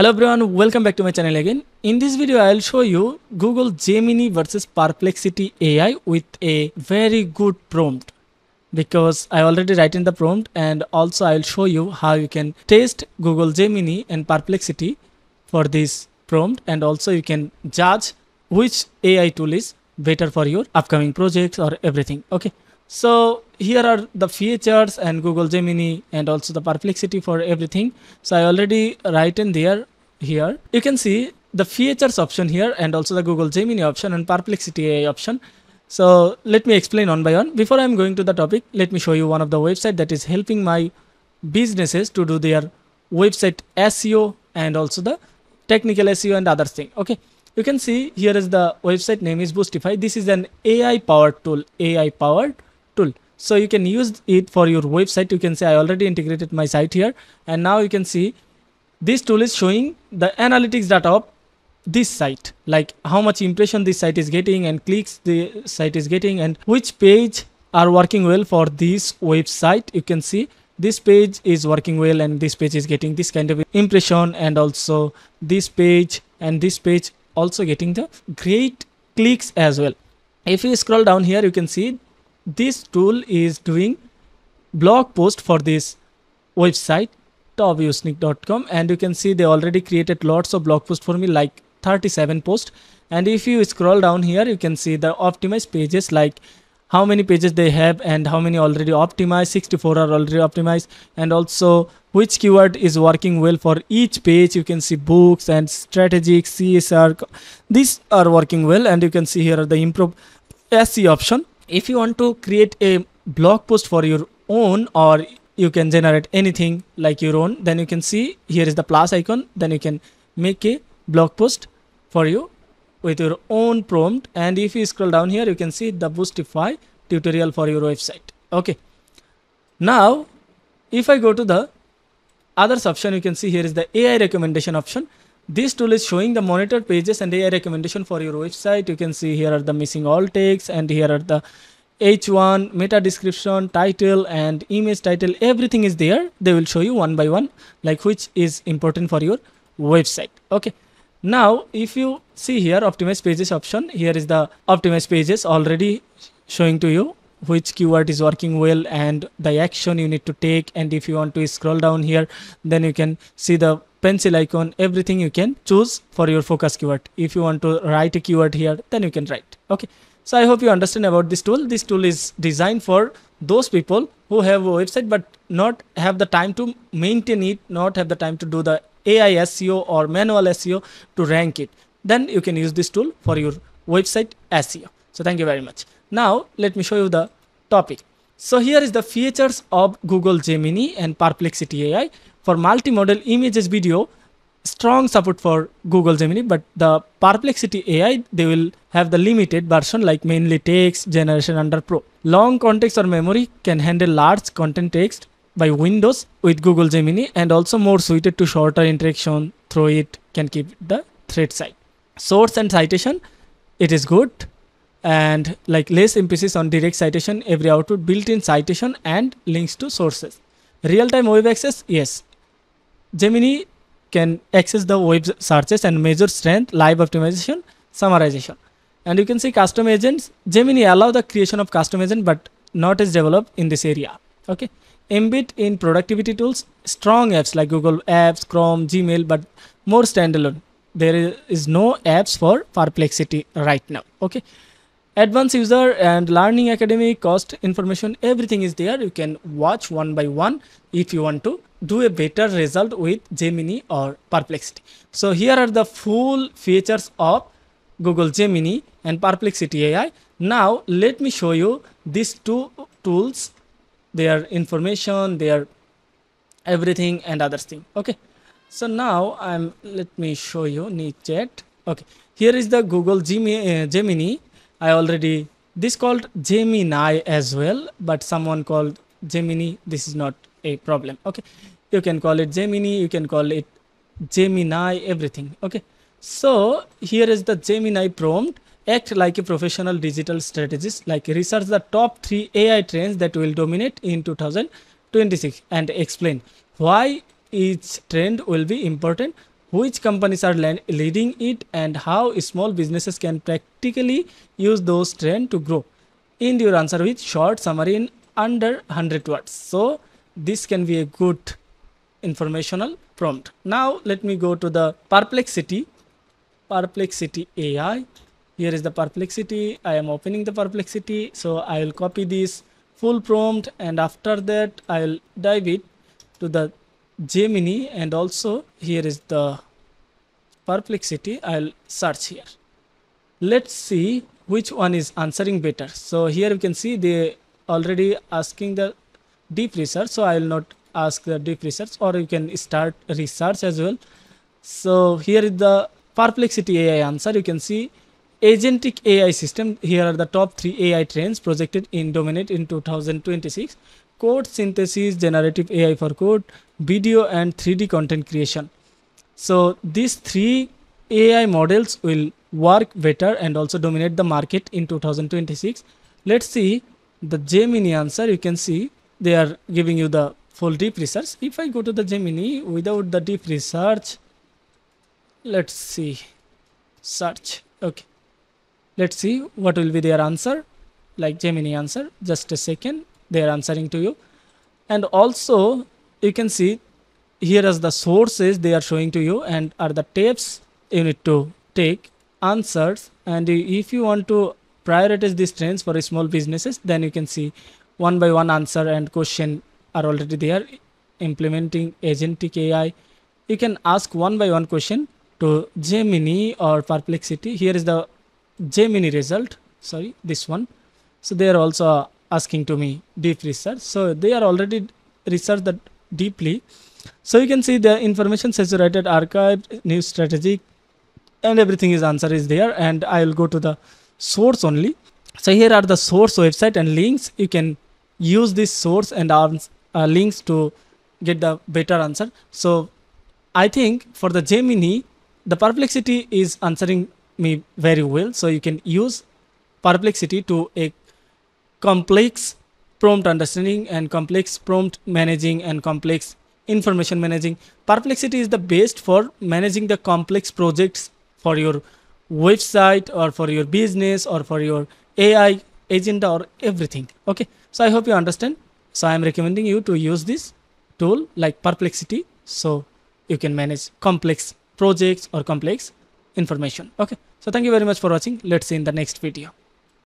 Hello everyone, welcome back to my channel again. In this video I'll show you Google Gemini versus Perplexity AI with a very good prompt, because I already written the prompt, and also I'll show you how you can test Google Gemini and Perplexity for this prompt, and also you can judge which AI tool is better for your upcoming projects or everything. Okay, so here are the features and Google Gemini and also the Perplexity for everything. So I already written here. You can see the features option here and also the Google Gemini option and Perplexity AI option. So let me explain one by one. Before I'm going to the topic, let me show you one of the website that is helping my businesses to do their website SEO and also the technical SEO and other thing. Okay. You can see here is the website name is Boostify. This is an AI powered tool. So you can use it for your website. You can say I already integrated my site here, and now you can see this tool is showing the analytics data of this site, like how much impression this site is getting and clicks the site is getting and which page are working well for this website. You can see this page is working well and this page is getting this kind of impression, and also this page and this page also getting the great clicks as well. If you scroll down here, you can see this tool is doing blog post for this website toviusnick.com, and you can see they already created lots of blog posts for me, like 37 posts. And if you scroll down here, you can see the optimized pages, like how many pages they have and how many already optimized. 64 are already optimized, and also which keyword is working well for each page. You can see books and strategic, CSR, these are working well. And you can see here are the improve SEO option. If you want to create a blog post for your own, or you can generate anything like your own, then you can see here is the plus icon. Then you can make a blog post for you with your own prompt. And if you scroll down here, you can see the Boostify tutorial for your website. Okay. Now, if I go to the others option, you can see here is the AI recommendation option. This tool is showing the monitored pages and AI recommendation for your website. You can see here are the missing alt tags, and here are the H1, meta description, title and image title. Everything is there. They will show you one by one, like which is important for your website. Okay. Now, if you see here optimized pages option, here is the optimized pages already showing to you which keyword is working well and the action you need to take. And if you want to scroll down here, then you can see the pencil icon, everything you can choose for your focus keyword. If you want to write a keyword here, then you can write. Okay, so I hope you understand about this tool. This tool is designed for those people who have a website but not have the time to maintain it, not have the time to do the AI SEO or manual SEO to rank it. Then you can use this tool for your website SEO. So thank you very much. Now let me show you the topic. So here is the features of Google Gemini and Perplexity AI for multi-modal images, video. Strong support for Google Gemini, but the Perplexity AI, they will have the limited version, like mainly text generation under Pro. Long context or memory can handle large content text by windows with Google Gemini, and also more suited to shorter interaction through it, can keep the thread side. Source and citation, it is good, and like less emphasis on direct citation, every output built-in citation and links to sources. Real-time web access, yes, Gemini can access the web searches and measure strength, live optimization, summarization. And you can see custom agents, Gemini allow the creation of custom agent, but not as developed in this area. Okay, embed in productivity tools, strong apps like Google Apps, Chrome, Gmail, but more standalone. There is no apps for Perplexity right now. Okay. Advanced user and learning, academic, cost information, everything is there. You can watch one by one if you want to do a better result with Gemini or Perplexity. So here are the full features of Google Gemini and Perplexity AI. Now let me show you these two tools, their information, their everything and other thing. Okay. So now let me show you neat chat. Okay. Here is the Google Gemini. I already, this called Gemini as well, but someone called Gemini. This is not a problem. Okay, you can call it Gemini, you can call it Gemini, everything. Okay, so here is the Gemini prompt. Act like a professional digital strategist, like research the top 3 AI trends that will dominate in 2026 and explain why each trend will be important which companies are leading it, and how small businesses can practically use those trends to grow. End your answer with short summary in under 100 words. So this can be a good informational prompt. Now let me go to the Perplexity AI. Here is the Perplexity. I am opening the Perplexity. So I will copy this full prompt, and after that I will dive it to the Gemini, and also here is the Perplexity. I'll search here. Let's see which one is answering better. So here you can see they already asking the deep research, so I will not ask the deep research, or you can start research as well. So here is the Perplexity AI answer. You can see agentic AI system. Here are the top 3 AI trends projected in dominate in 2026: code synthesis, generative AI for code, video, and 3D content creation. So these 3 AI models will work better and also dominate the market in 2026. Let's see the Gemini answer. You can see they are giving you the full deep research. If I go to the Gemini without the deep research, let's see, search, okay, let's see what will be their answer, like Gemini answer. Just a second, they are answering to you. And also you can see here as the sources they are showing to you, and are the tips you need to take answers. And if you want to prioritize these trends for small businesses, then you can see one by one answer and question are already there. Implementing agentic AI, you can ask one by one question to Gemini or Perplexity. Here is the Gemini result, sorry, this one. So they are also asking to me deep research, so they are already researched that deeply. So you can see the information saturated, archived, new strategic, and everything is answer is there. And I will go to the source only. So here are the source website and links. You can use this source and links to get the better answer. So I think for the Gemini, the Perplexity is answering me very well. So you can use Perplexity to a complex prompt understanding and complex prompt managing and complex information managing. Perplexity is the best for managing the complex projects for your website or for your business or for your AI agenda or everything. Okay, so I hope you understand. So I am recommending you to use this tool like Perplexity, so you can manage complex projects or complex information. Okay, so thank you very much for watching. Let's see in the next video.